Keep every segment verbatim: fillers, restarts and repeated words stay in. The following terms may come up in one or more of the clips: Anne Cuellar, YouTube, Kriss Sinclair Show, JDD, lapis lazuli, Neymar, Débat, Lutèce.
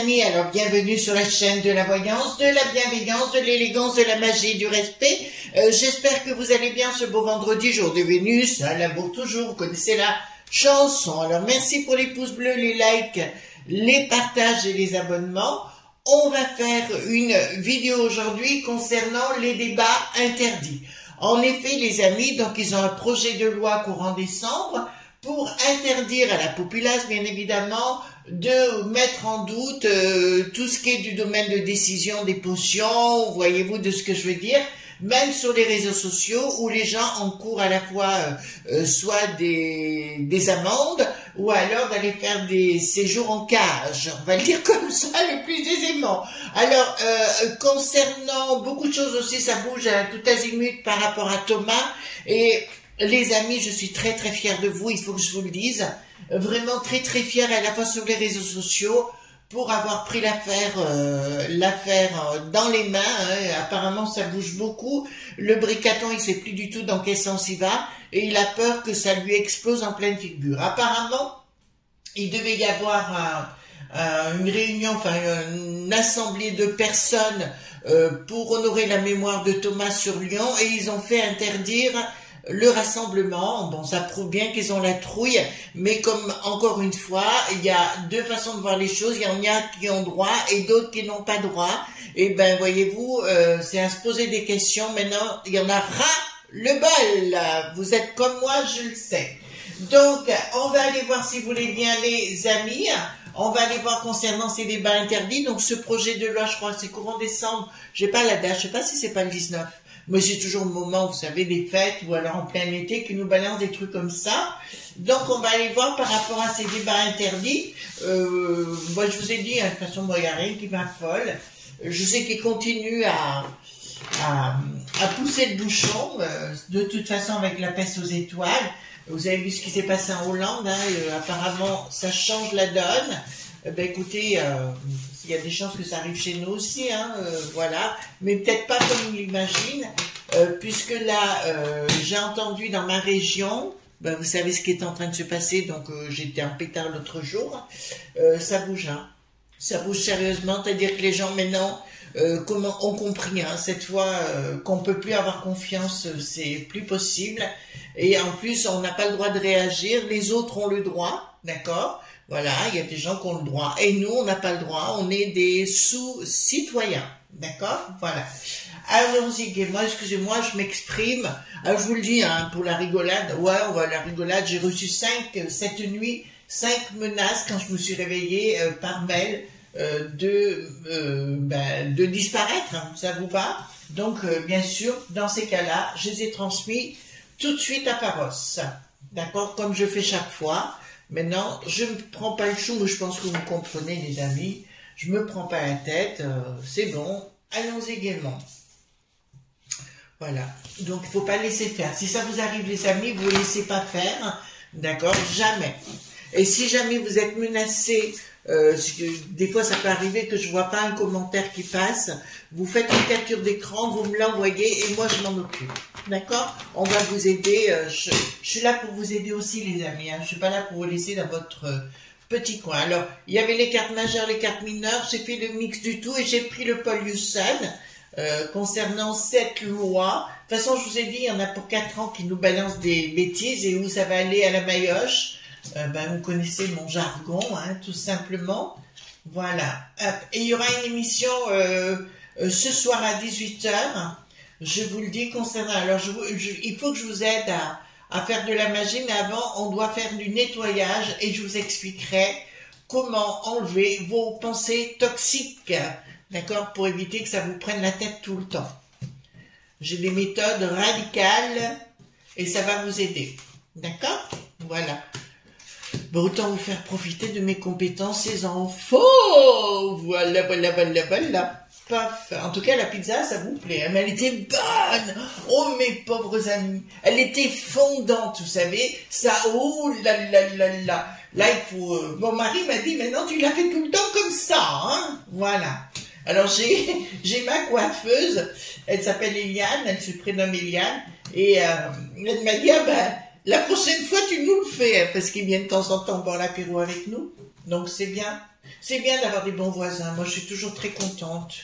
amis, alors bienvenue sur la chaîne de la voyance, de la bienveillance, de l'élégance, de la magie, du respect. Euh, J'espère que vous allez bien ce beau vendredi, jour de Vénus, hein, l'amour toujours, vous connaissez la chanson. Alors merci pour les pouces bleus, les likes, les partages et les abonnements. On va faire une vidéo aujourd'hui concernant les débats interdits. En effet les amis, donc ils ont un projet de loi courant décembre pour interdire à la populace bien évidemment de mettre en doute euh, tout ce qui est du domaine de décision des potions, voyez-vous de ce que je veux dire, même sur les réseaux sociaux où les gens encourent à la fois euh, soit des, des amendes ou alors d'aller faire des séjours en cage, on va le dire comme ça le plus aisément. Alors euh, concernant beaucoup de choses aussi, ça bouge à tout azimut par rapport à Thomas et les amis, je suis très très fière de vous, il faut que je vous le dise, vraiment très très fière à la fois sur les réseaux sociaux pour avoir pris l'affaire euh, l'affaire dans les mains, hein. Apparemment ça bouge beaucoup, le bricaton il sait plus du tout dans quel sens il va et il a peur que ça lui explose en pleine figure. Apparemment il devait y avoir un, un, une réunion, enfin une assemblée de personnes euh, pour honorer la mémoire de Thomas sur Lyon et ils ont fait interdire le rassemblement. Bon, ça prouve bien qu'ils ont la trouille, mais comme encore une fois, il y a deux façons de voir les choses, il y en a qui ont droit et d'autres qui n'ont pas droit, et ben voyez-vous, euh, c'est à se poser des questions, maintenant, il y en a ras-le-bol, vous êtes comme moi, je le sais. Donc, on va aller voir si vous voulez bien les amis, on va aller voir concernant ces débats interdits, donc ce projet de loi, je crois, c'est courant décembre, j'ai pas la date, je sais pas si c'est pas le dix-neuf. Mais c'est toujours le moment, vous savez, des fêtes ou alors en plein été qui nous balancent des trucs comme ça. Donc, on va aller voir par rapport à ces débats interdits. Euh, moi, je vous ai dit, hein, de toute façon, moi, il n'y a rien qui m'affole. Je sais qu'ils continuent à, à, à pousser le bouchon, euh, de toute façon, avec la peste aux étoiles. Vous avez vu ce qui s'est passé en Hollande, hein, et, euh, apparemment, ça change la donne. Eh ben, écoutez... Euh, il y a des chances que ça arrive chez nous aussi, hein, euh, voilà, mais peut-être pas comme on l'imagine, euh, puisque là, euh, j'ai entendu dans ma région, ben, vous savez ce qui est en train de se passer, donc euh, j'étais en pétard l'autre jour, euh, ça bouge, hein, ça bouge sérieusement, c'est-à-dire que les gens maintenant euh, comment, ont compris, hein, cette fois euh, qu'on ne peut plus avoir confiance, c'est plus possible, et en plus on n'a pas le droit de réagir, les autres ont le droit, d'accord ? Voilà, il y a des gens qui ont le droit. Et nous, on n'a pas le droit, on est des sous-citoyens. D'accord? Voilà. Allons-y gaiement, excusez-moi, je m'exprime. Alors, je vous le dis, hein, pour la rigolade, ouais, ouais la rigolade, j'ai reçu cinq, cette nuit, cinq menaces quand je me suis réveillée euh, par mail euh, de, euh, ben, de disparaître, hein, ça vous va? Donc, euh, bien sûr, dans ces cas-là, je les ai transmis tout de suite à Paros. D'accord? Comme je fais chaque fois. Maintenant, je ne prends pas le chou, mais je pense que vous comprenez, les amis. Je ne me prends pas la tête, euh, c'est bon. Allons-y gaiement. Voilà. Donc, il ne faut pas laisser faire. Si ça vous arrive, les amis, vous ne laissez pas faire. D'accord? Jamais. Et si jamais vous êtes menacé, euh, des fois, ça peut arriver que je ne vois pas un commentaire qui passe. Vous faites une capture d'écran, vous me l'envoyez et moi, je m'en occupe. D'accord? On va vous aider. Je, je suis là pour vous aider aussi, les amis. Hein. Je ne suis pas là pour vous laisser dans votre petit coin. Alors, il y avait les cartes majeures, les cartes mineures. J'ai fait le mix du tout et j'ai pris le Paul Husson euh, concernant cette loi. De toute façon, je vous ai dit, il y en a pour quatre ans qui nous balancent des bêtises et où ça va aller à la maillotche. Euh, ben, vous connaissez mon jargon, hein, tout simplement. Voilà. Et il y aura une émission euh, ce soir à dix-huit heures. Je vous le dis concernant, alors je vous, je, il faut que je vous aide à, à faire de la magie, mais avant on doit faire du nettoyage et je vous expliquerai comment enlever vos pensées toxiques, d'accord, pour éviter que ça vous prenne la tête tout le temps. J'ai des méthodes radicales et ça va vous aider, d'accord? Voilà. Bon, autant vous faire profiter de mes compétences, les enfants. Voilà, voilà, voilà, voilà. Paf. En tout cas, la pizza, ça vous plaît. Mais elle était bonne. Oh, mes pauvres amis. Elle était fondante, vous savez. Ça, oh là là là là. Là, il faut... Euh... Mon mari m'a dit, maintenant, tu l'as fait tout le temps comme ça, hein. Voilà. Alors, j'ai ma coiffeuse. Elle s'appelle Eliane. Elle se prénomme Eliane. Et euh, elle m'a dit, ah ben, la prochaine fois, tu nous le fais. Parce qu'ils viennent de temps en temps boire l'apéro avec nous. Donc, c'est bien. C'est bien d'avoir des bons voisins. Moi, je suis toujours très contente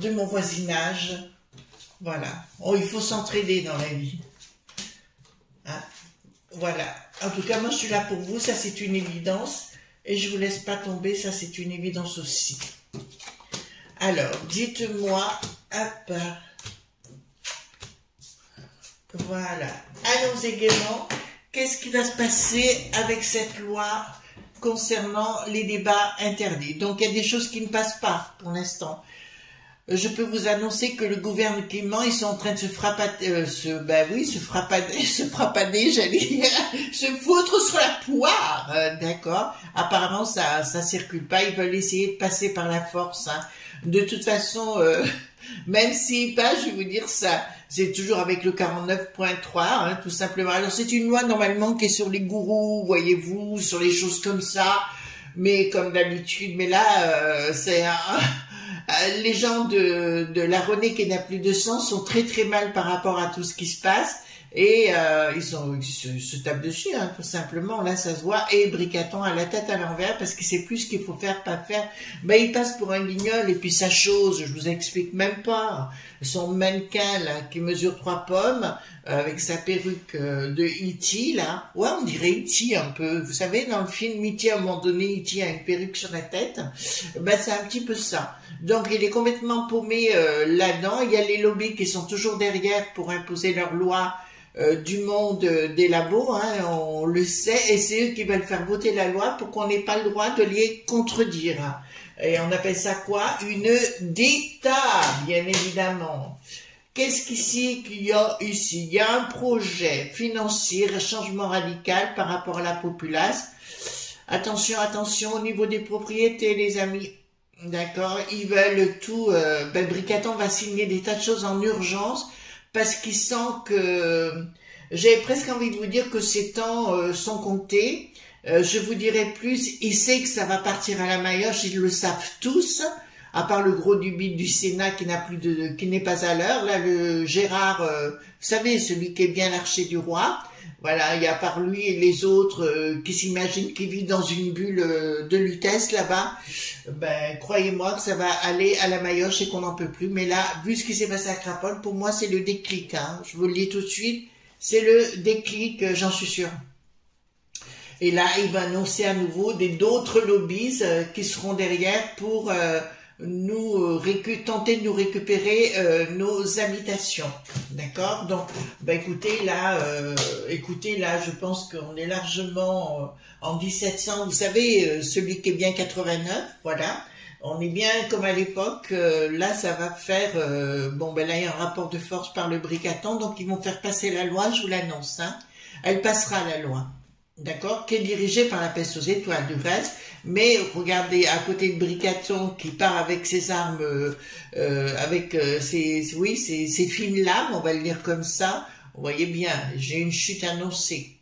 de mon voisinage. Voilà. Oh, il faut s'entraider dans la vie. Hein? Voilà. En tout cas, moi, je suis là pour vous. Ça, c'est une évidence. Et je ne vous laisse pas tomber. Ça, c'est une évidence aussi. Alors, dites-moi. Hop. Voilà. Allons également. Qu'est-ce qui va se passer avec cette loi concernant les débats interdits? Donc, il y a des choses qui ne passent pas pour l'instant. Je peux vous annoncer que le gouvernement, ils sont en train de se frappader, euh, se, ben oui, se frappader, se frappader, j'allais dire, se foutre sur la poire, euh, d'accord? Apparemment, ça, ça circule pas, ils veulent essayer de passer par la force, hein. De toute façon, euh, même s'ils passent, je vais vous dire ça, c'est toujours avec le quarante-neuf point trois, hein, tout simplement. Alors, c'est une loi, normalement, qui est sur les gourous, voyez-vous, sur les choses comme ça, mais comme d'habitude, mais là, euh, c'est un... Les gens de, de la Renée qui n'a plus de sens sont très très mal par rapport à tout ce qui se passe et euh, ils, sont, ils se, ils se tapent dessus, hein, tout simplement, là ça se voit, et Bricaton a la tête à l'envers parce qu'il sait plus ce qu'il faut faire, pas faire, ben il passe pour un guignol et puis sa chose, je vous explique même pas, son mannequin là qui mesure trois pommes euh, avec sa perruque euh, de E T là, ouais on dirait E T un peu, vous savez dans le film E T à un moment donné E T a une perruque sur la tête, ben c'est un petit peu ça. Donc il est complètement paumé euh, là-dedans, il y a les lobbies qui sont toujours derrière pour imposer leur loi euh, du monde euh, des labos, hein, on le sait, et c'est eux qui veulent faire voter la loi pour qu'on n'ait pas le droit de les contredire. Et on appelle ça quoi? Une dicta, bien évidemment. Qu'est-ce qu'ici qu'il y a ici? Il y a un projet financier, un changement radical par rapport à la populace. Attention, attention, au niveau des propriétés, les amis. D'accord, ils veulent tout, euh, ben Bricaton va signer des tas de choses en urgence parce qu'il sent que, j'ai presque envie de vous dire que ces temps euh, sont comptés, euh, je vous dirai plus, il sait que ça va partir à la Maillotche, ils le savent tous, à part le gros du bide du Sénat qui n'a plus de, qui n'est pas à l'heure, là le Gérard, euh, vous savez celui qui est bien l'archer du roi, voilà, il y a par lui et les autres euh, qui s'imaginent qu'ils vivent dans une bulle euh, de lutèce là-bas. Ben, croyez-moi que ça va aller à la Maillotche et qu'on n'en peut plus. Mais là, vu ce qui s'est passé à Crapole, pour moi, c'est le déclic. Hein. Je vous le dis tout de suite, c'est le déclic, euh, j'en suis sûre. Et là, il va annoncer à nouveau d'autres lobbies euh, qui seront derrière pour euh, nous euh, récu tenter de nous récupérer euh, nos habitations, d'accord? Donc, bah écoutez là, euh, écoutez là, je pense qu'on est largement euh, en mille sept cents. Vous savez, euh, celui qui est bien quatre-vingt-neuf, voilà. On est bien comme à l'époque. Euh, là, ça va faire euh, bon. Ben là, il y a un rapport de force par le Bricaton, donc ils vont faire passer la loi. Je vous l'annonce, hein. Elle passera la loi. D'accord, qui est dirigé par la peste aux étoiles, du reste, mais regardez, à côté de Bricaton qui part avec ses armes, euh, euh, avec euh, ses, oui, ses, ses fines lames, on va le dire comme ça, vous voyez bien, j'ai une chute annoncée,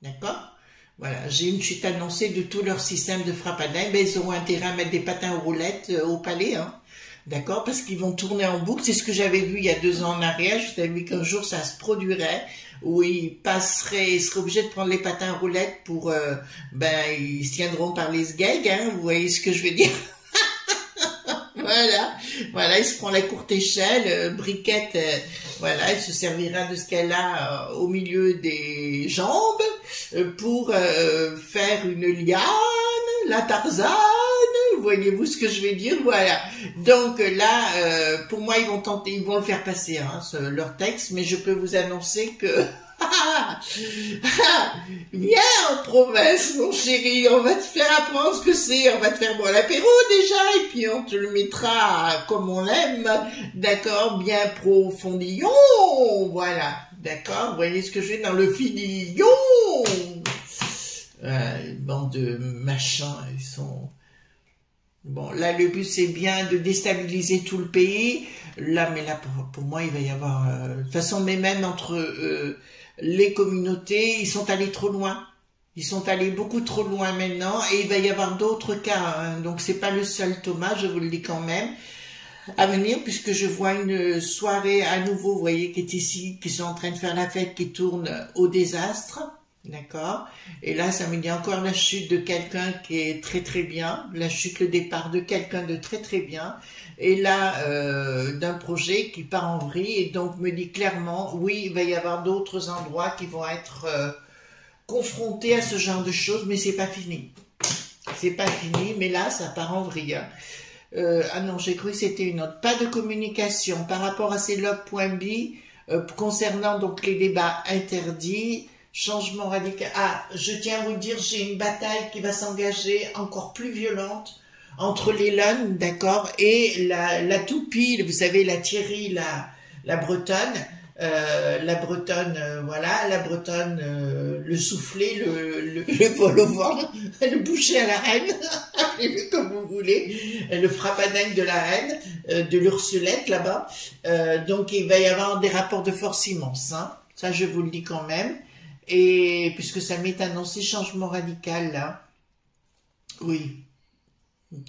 d'accord? Voilà, j'ai une chute annoncée de tout leur système de frappadin, ben ils auront intérêt à mettre des patins aux roulettes euh, au palais, hein. D'accord, parce qu'ils vont tourner en boucle, c'est ce que j'avais vu il y a deux ans en arrière, je vous avais vu qu'un jour ça se produirait, où ils passeraient, ils seraient obligés de prendre les patins à roulettes pour, euh, ben ils se tiendront par les sgegs, hein, vous voyez ce que je veux dire. Voilà, voilà, il se prend la courte échelle, euh, Briquette, euh, voilà, il se servira de ce qu'elle a euh, au milieu des jambes euh, pour euh, faire une liane, la Tarzane, voyez-vous ce que je vais dire, voilà. Donc là, euh, pour moi, ils vont tenter, ils vont le faire passer, hein, ce, leur texte, mais je peux vous annoncer que... Viens en province, mon chéri, on va te faire apprendre ce que c'est, on va te faire boire l'apéro déjà, et puis on te le mettra comme on l'aime, d'accord, bien profondillon, voilà, d'accord, vous voyez ce que je vais dans le filillon, voilà, une bande de machins, ils sont... Bon, là, le but, c'est bien de déstabiliser tout le pays. Là, mais là, pour, pour moi, il va y avoir... Euh, de toute façon, mais même entre euh, les communautés, ils sont allés trop loin. Ils sont allés beaucoup trop loin maintenant. Et il va y avoir d'autres cas. Hein. Donc, c'est pas le seul, Thomas, je vous le dis quand même. À venir, puisque je vois une soirée à nouveau, vous voyez, qui est ici, qui sont en train de faire la fête, qui tourne au désastre. D'accord. Et là, ça me dit encore la chute de quelqu'un qui est très très bien, la chute, le départ de quelqu'un de très très bien, et là, euh, d'un projet qui part en vrille, et donc me dit clairement, oui, il va y avoir d'autres endroits qui vont être euh, confrontés à ce genre de choses, mais c'est pas fini. C'est pas fini, mais là, ça part en vrille. Hein. Euh, ah non, j'ai cru que c'était une autre. Pas de communication par rapport à ces love.bi euh, concernant donc les débats interdits. Changement radical. Ah, je tiens à vous dire, j'ai une bataille qui va s'engager encore plus violente entre les Luns, d'accord, et la, la toupie, vous savez, la Thierry, la, la Bretonne, euh, la Bretonne, euh, voilà, la Bretonne, euh, le soufflé, le, le, le vol au vent, le boucher à la reine, appelez-le comme vous voulez, le frappadingue de la reine, euh, de l'Ursulette là-bas. Euh, donc il va y avoir des rapports de force immenses, hein. Ça je vous le dis quand même. Et puisque ça m'est annoncé changement radical là, oui,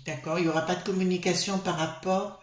d'accord, il n'y aura pas de communication par rapport,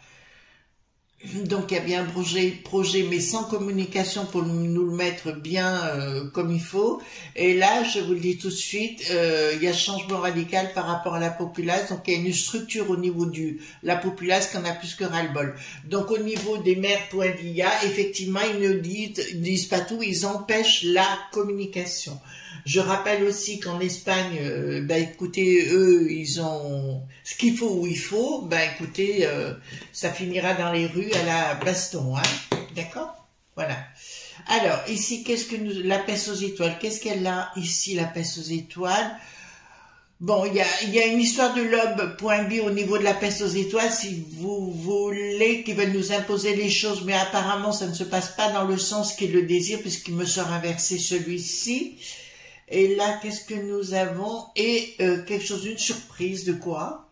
donc il y a bien un projet, projet mais sans communication pour nous le mettre bien euh, comme il faut, et là je vous le dis tout de suite, euh, il y a changement radical par rapport à la populace, donc il y a une structure au niveau de la populace qu'on a plus que ras-le-bol, donc au niveau des maires point d'I A, effectivement ils ne disent, ils disent pas tout, ils empêchent la communication. Je rappelle aussi qu'en Espagne, euh, bah écoutez, eux, ils ont ce qu'il faut où il faut, bah écoutez, euh, ça finira dans les rues à la baston, hein, d'accord? Voilà. Alors, ici, qu'est-ce que nous, la peste aux étoiles, qu'est-ce qu'elle a ici, la peste aux étoiles? Bon, il y a, y a une histoire de lobe.bi au niveau de la peste aux étoiles, si vous voulez, qui veulent nous imposer les choses, mais apparemment, ça ne se passe pas dans le sens qu'ils le désirent, puisqu'il me sera inversé celui-ci. Et là, qu'est-ce que nous avons? Et euh, quelque chose, une surprise de quoi?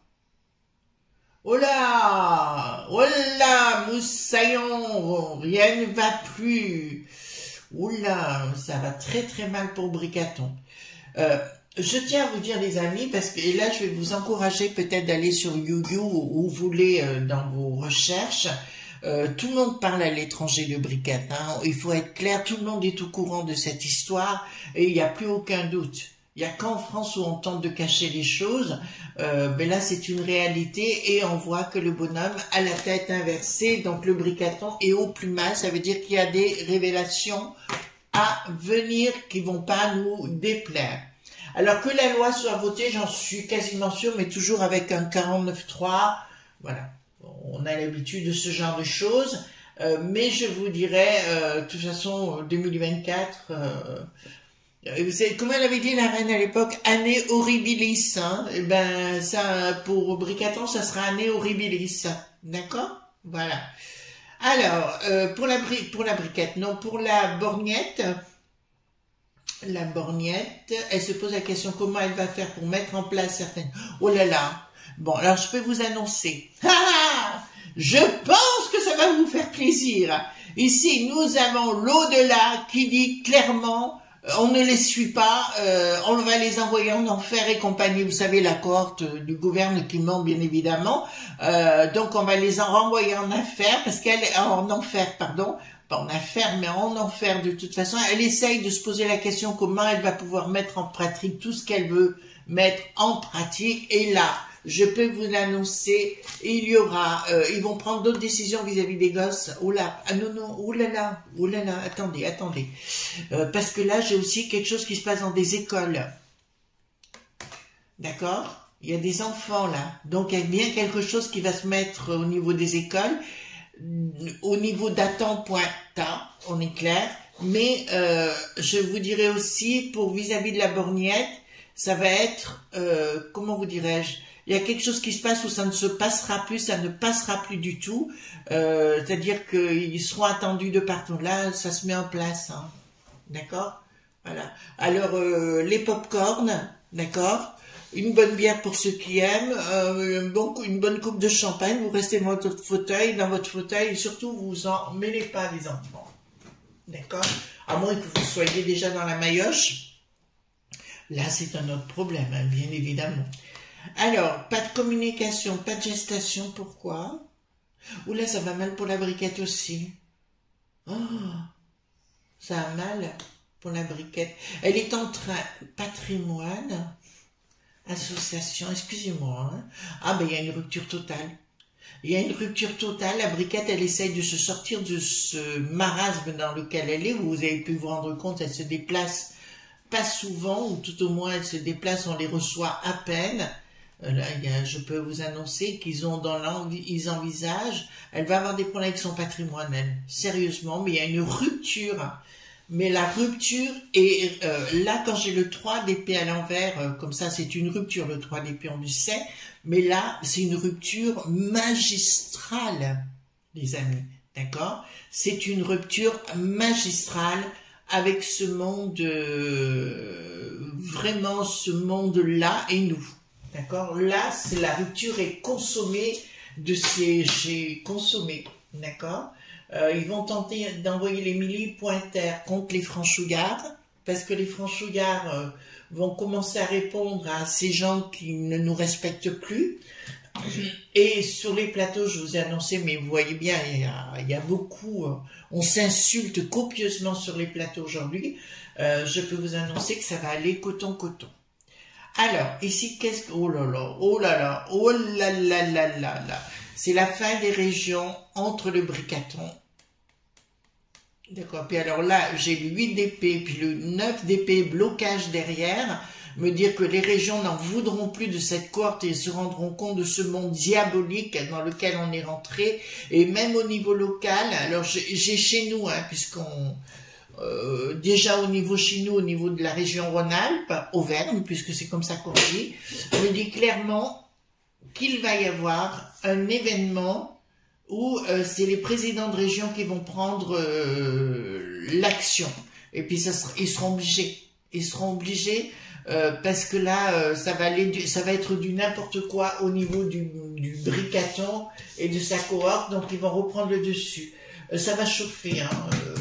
Oh là! Oh là! Moussaillon! Rien ne va plus! Oh là! Ça va très très mal pour Bricaton. Euh, je tiens à vous dire, les amis, parce que et là, je vais vous encourager peut-être d'aller sur YouYou ou vous voulez euh, dans vos recherches. Euh, tout le monde parle à l'étranger de Bricaton, hein. Il faut être clair, tout le monde est au courant de cette histoire et il n'y a plus aucun doute. Il n'y a qu'en France où on tente de cacher les choses, euh, mais là c'est une réalité et on voit que le bonhomme a la tête inversée, donc le Bricaton est au plus mal, ça veut dire qu'il y a des révélations à venir qui vont pas nous déplaire. Alors que la loi soit votée, j'en suis quasiment sûre, mais toujours avec un quarante-neuf trois, voilà. On a l'habitude de ce genre de choses, euh, mais je vous dirais, euh, de toute façon, deux mille vingt-quatre, euh, vous savez, comment elle avait dit la reine à l'époque, année horribilis, hein, et ben ça, pour Bricaton, ça sera année horribilis, d'accord? Voilà. Alors, euh, pour la pour la briquette, non, pour la borgnette, la borgnette, elle se pose la question comment elle va faire pour mettre en place certaines... Oh là là! Bon, alors je peux vous annoncer. Ah, je pense que ça va vous faire plaisir. Ici, nous avons l'au-delà qui dit clairement, on ne les suit pas, euh, on va les envoyer en enfer et compagnie. Vous savez, la cohorte du gouvernement, bien évidemment. Euh, donc, on va les en renvoyer en enfer, parce qu'elle est en enfer, pardon. Pas en affaire, mais en enfer de toute façon. Elle essaye de se poser la question comment elle va pouvoir mettre en pratique tout ce qu'elle veut mettre en pratique. Et là... je peux vous l'annoncer, il y aura, euh, ils vont prendre d'autres décisions vis-à-vis des gosses. Oh là, ah non, non, oh là là, oh là là, attendez, attendez. Euh, parce que là, j'ai aussi quelque chose qui se passe dans des écoles. D'accord? Il y a des enfants là. Donc, il y a bien quelque chose qui va se mettre au niveau des écoles. Au niveau d'attente.ta, on est clair. Mais euh, je vous dirais aussi, pour vis-à-vis de la borgnette, ça va être, euh, comment vous dirais-je, il y a quelque chose qui se passe où ça ne se passera plus, ça ne passera plus du tout. Euh, c'est-à-dire qu'ils seront attendus de partout. Là, ça se met en place. Hein. D'accord? Voilà. Alors, euh, les pop-corns, d'accord? Une bonne bière pour ceux qui aiment, euh, bon, une bonne coupe de champagne, vous restez dans votre fauteuil, dans votre fauteuil, et surtout, vous en mêlez pas, les enfants. D'accord? À moins que vous soyez déjà dans la maillotche. Là, c'est un autre problème, hein, bien évidemment. Alors, pas de communication, pas de gestation, pourquoi? Ouh là, ça va mal pour la briquette aussi. Oh, ça a mal. pour la briquette. Elle est en train, patrimoine, association, excusez-moi. Hein. Ah ben il y a une rupture totale. Il y a une rupture totale, la briquette, elle essaye de se sortir de ce marasme dans lequel elle est, vous avez pu vous rendre compte, elle se déplace pas souvent, ou tout au moins elle se déplace, on les reçoit à peine. Là, je peux vous annoncer qu'ils ont dans l'envie, ils envisagent, elle va avoir des problèmes avec son patrimoine, elle, sérieusement, mais il y a une rupture. Mais la rupture, et euh, là quand j'ai le trois d'épée à l'envers, euh, comme ça c'est une rupture, le trois d'épée on le sait, mais là c'est une rupture magistrale, les amis, d'accord? C'est une rupture magistrale avec ce monde, euh, vraiment ce monde-là et nous, d'accord? Là, la rupture est consommée de ces j'ai consommé, d'accord? Euh, ils vont tenter d'envoyer les milli-pointeurs contre les franchouillards, parce que les franchouillards euh, vont commencer à répondre à ces gens qui ne nous respectent plus. Et sur les plateaux, je vous ai annoncé, mais vous voyez bien, il y a, il y a beaucoup, euh, on s'insulte copieusement sur les plateaux aujourd'hui. Euh, je peux vous annoncer que ça va aller coton-coton. Alors, ici, qu'est-ce que... Oh là là, oh là là, oh là là là là là. C'est la fin des régions entre le bricaton. D'accord. Puis alors là, j'ai le huit d'épée, puis le neuf d'épée, blocage derrière. Me dire que les régions n'en voudront plus de cette cohorte et se rendront compte de ce monde diabolique dans lequel on est rentré. Et même au niveau local, alors j'ai chez nous, hein, puisqu'on... Euh, déjà au niveau chez nous, au niveau de la région Rhône-Alpes, Auvergne, puisque c'est comme ça qu'on dit, me dit clairement qu'il va y avoir un événement où euh, c'est les présidents de région qui vont prendre euh, l'action. Et puis ça sera, ils seront obligés. Ils seront obligés euh, parce que là, euh, ça, va aller du, ça va être du n'importe quoi au niveau du, du bricaton et de sa cohorte. Donc ils vont reprendre le dessus. Euh, ça va chauffer, hein. Euh,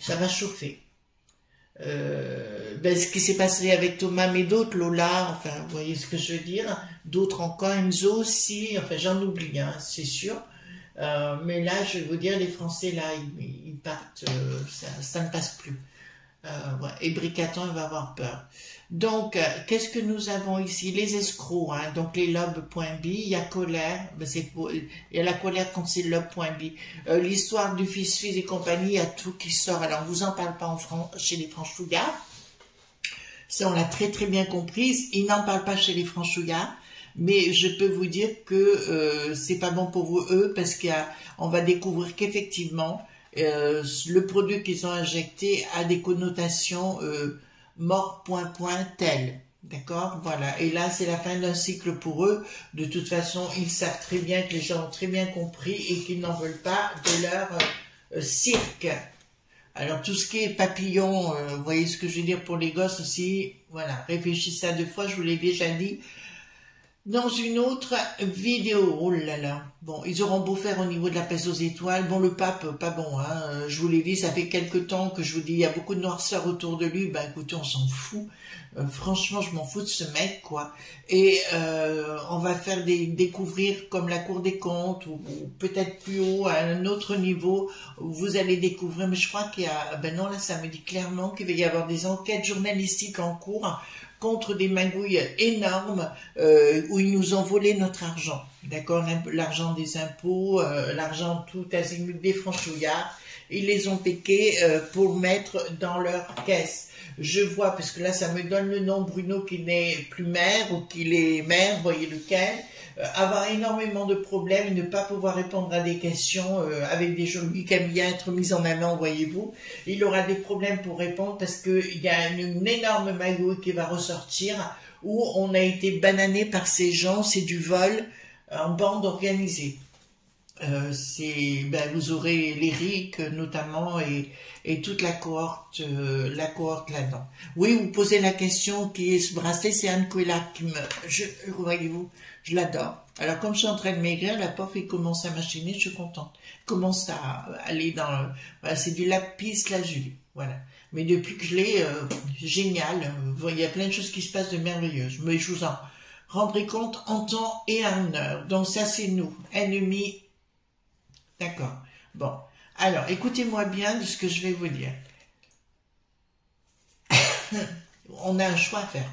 Ça va chauffer. Euh, ben, ce qui s'est passé avec Thomas, mais d'autres, Lola, enfin, vous voyez ce que je veux dire. D'autres encore, Enzo aussi, enfin, j'en oublie, hein, c'est sûr. Euh, mais là, je vais vous dire, les Français, là, ils, ils partent, euh, ça, ça ne passe plus. Euh, ouais, et Bricaton, il va avoir peur. Donc, qu'est-ce que nous avons ici? Les escrocs, hein, donc les lobes.bi, il y a colère, ben c'est il y a la colère contre ces lobes.bi. Euh, L'histoire du fils-fils et compagnie, il y a tout qui sort. Alors, on vous en parle pas en Fran chez les franchouillards. Ça, on l'a très très bien comprise. Ils n'en parlent pas chez les franchouillards. Mais je peux vous dire que euh, c'est pas bon pour vous, eux, parce qu'on va découvrir qu'effectivement, euh, le produit qu'ils ont injecté a des connotations... Euh, mort point point tel, d'accord, voilà, et là c'est la fin d'un cycle pour eux, de toute façon ils savent très bien que les gens ont très bien compris et qu'ils n'en veulent pas de leur euh, cirque. Alors tout ce qui est papillon, euh, vous voyez ce que je veux dire, pour les gosses aussi, voilà, réfléchissez à deux fois, je vous l'ai déjà dit dans une autre vidéo. Oh là là, bon, ils auront beau faire au niveau de la place aux étoiles, bon, le pape, pas bon, hein, je vous l'ai dit, ça fait quelques temps que je vous dis, il y a beaucoup de noirceur autour de lui, ben écoutez, on s'en fout, euh, franchement, je m'en fous de ce mec, quoi, et euh, on va faire des découvrir, comme la Cour des comptes, ou, ou peut-être plus haut, à un autre niveau, vous allez découvrir, mais je crois qu'il y a, ben non, là, ça me dit clairement qu'il va y avoir des enquêtes journalistiques en cours, contre des magouilles énormes euh, où ils nous ont volé notre argent, d'accord, l'argent des impôts, euh, l'argent tout azimut des franchouillards, ils les ont piqués euh, pour mettre dans leur caisse. Je vois, parce que là ça me donne le nom, Bruno qui n'est plus maire ou qui est maire, voyez lequel, euh, avoir énormément de problèmes et ne pas pouvoir répondre à des questions euh, avec des jolies camions être mis en avant, voyez-vous, il aura des problèmes pour répondre parce qu'il y a une, une énorme magouille qui va ressortir où on a été banané par ces gens, c'est du vol en bande organisée. Euh, ben, vous aurez l'Éric notamment et, et toute la cohorte, euh, la cohorte là-dedans. Oui, vous posez la question qui est ce bracelet, c'est Anne Cuellar qui me... Je, voyez-vous, je l'adore. Alors comme je suis en train de maigrir, la pauvre, il commence à machiner, je suis contente. Il commence à aller dans... Le... Voilà, c'est du lapis lazuli, voilà. Mais depuis que je l'ai, euh, génial, euh, il y a plein de choses qui se passent de merveilleuses. Mais je vous en rendrai compte en temps et en heure. Donc ça, c'est nous, ennemis. D'accord. Bon. Alors, écoutez-moi bien de ce que je vais vous dire. on a un choix à faire.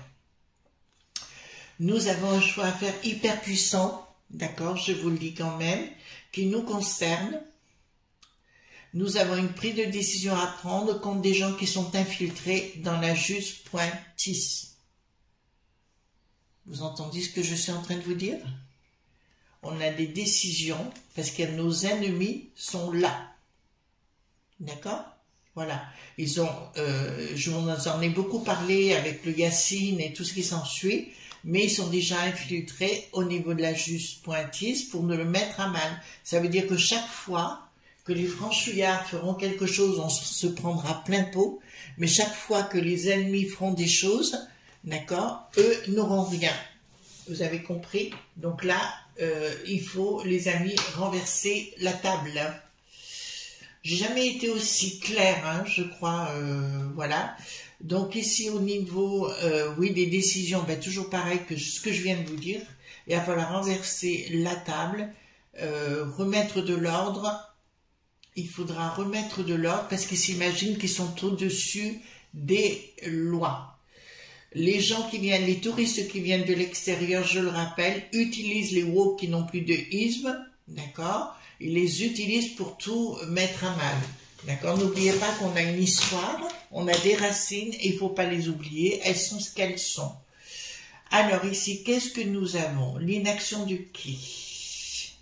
Nous avons un choix à faire hyper puissant, d'accord, je vous le dis quand même, qui nous concerne. Nous avons une prise de décision à prendre contre des gens qui sont infiltrés dans la justice. Vous entendez ce que je suis en train de vous dire? On a des décisions parce que nos ennemis sont là. D'accord? Voilà. Ils ont, euh, je vous en ai beaucoup parlé avec le Yacine et tout ce qui s'ensuit, mais ils sont déjà infiltrés au niveau de la justice pour nous le mettre à mal. Ça veut dire que chaque fois que les franchouillards feront quelque chose, on se prendra plein pot, mais chaque fois que les ennemis feront des choses, d'accord, eux n'auront rien. Vous avez compris? Donc là, euh, il faut, les amis, renverser la table. J'ai jamais été aussi claire, hein, je crois, euh, voilà. Donc ici, au niveau, euh, oui, des décisions, ben, toujours pareil que ce que je viens de vous dire. Il va falloir renverser la table, euh, remettre de l'ordre. Il faudra remettre de l'ordre parce qu'ils s'imaginent qu'ils sont au-dessus des lois. Les gens qui viennent, les touristes qui viennent de l'extérieur, je le rappelle, utilisent les woke qui n'ont plus de isme, d'accord? Ils les utilisent pour tout mettre à mal, d'accord? N'oubliez pas qu'on a une histoire, on a des racines, et il ne faut pas les oublier, elles sont ce qu'elles sont. Alors ici, qu'est-ce que nous avons? L'inaction du qui?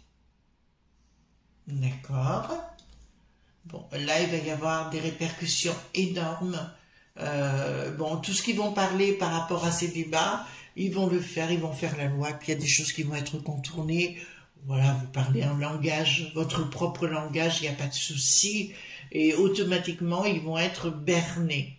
D'accord? Bon, là, il va y avoir des répercussions énormes. Euh, bon, tout ce qu'ils vont parler par rapport à ces débats, ils vont le faire, ils vont faire la loi, puis il y a des choses qui vont être contournées. Voilà, vous parlez un langage, votre propre langage, il n'y a pas de souci, et automatiquement, ils vont être bernés.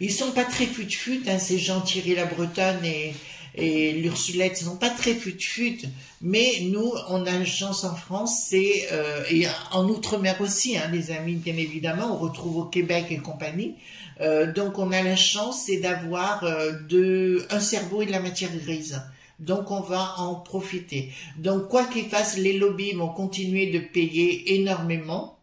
Ils sont pas très fut-fut, hein, ces gens, Thierry la Bretonne et, et l'Ursulette, ils sont pas très fut-fut, mais nous, on a une chance en France, c'est, euh, et en Outre-mer aussi, hein, les amis, bien évidemment, on retrouve au Québec et compagnie. Euh, donc on a la chance, c'est d'avoir euh, de un cerveau et de la matière grise. Donc on va en profiter. Donc quoi qu'ils fassent, les lobbies vont continuer de payer énormément,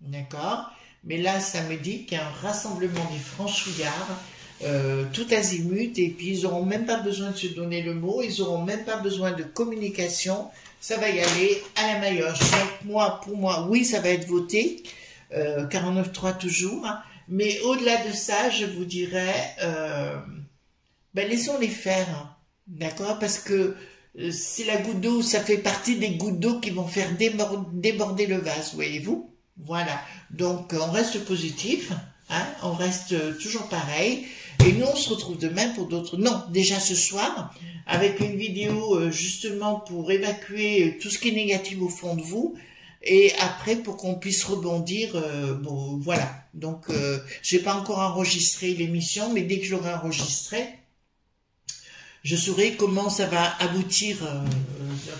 d'accord? Mais là, ça me dit qu'il y a un rassemblement des franchouillards, euh, tout azimut, et puis ils n'auront même pas besoin de se donner le mot, ils n'auront même pas besoin de communication, ça va y aller à la maillotche. Donc moi, pour moi, oui, ça va être voté, euh, quarante-neuf trois toujours, hein. Mais au-delà de ça, je vous dirais, euh, ben laissons les faire, hein, d'accord? Parce que euh, c'est la goutte d'eau, ça fait partie des gouttes d'eau qui vont faire déborder le vase, voyez-vous? Voilà, donc euh, on reste positif, hein, on reste euh, toujours pareil. Et nous, on se retrouve demain pour d'autres... Non, déjà ce soir, avec une vidéo euh, justement pour évacuer tout ce qui est négatif au fond de vous. Et après, pour qu'on puisse rebondir, euh, bon, voilà. Donc, euh, je n'ai pas encore enregistré l'émission, mais dès que je l'aurai enregistré, je saurai comment ça va aboutir, euh,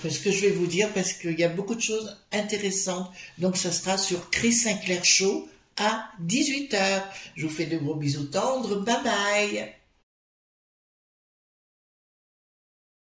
euh, ce que je vais vous dire, parce qu'il y a beaucoup de choses intéressantes. Donc, ça sera sur Kriss Sinclair Show à dix-huit heures. Je vous fais de gros bisous tendres. Bye bye!